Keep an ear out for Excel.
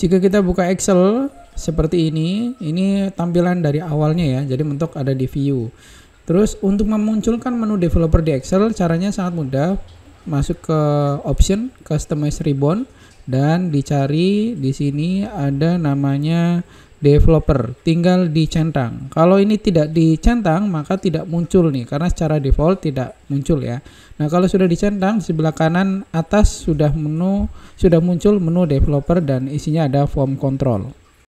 Jika kita buka Excel seperti ini tampilan dari awalnya ya, jadi mentok ada di view. Terus untuk memunculkan menu developer di Excel caranya sangat mudah. Masuk ke option, customize ribbon, dan dicari di sini ada namanya developer, tinggal dicentang. Kalau ini tidak dicentang maka tidak muncul nih, karena secara default tidak muncul ya. Nah, kalau sudah dicentang di sebelah kanan atas sudah muncul menu developer dan isinya ada form control.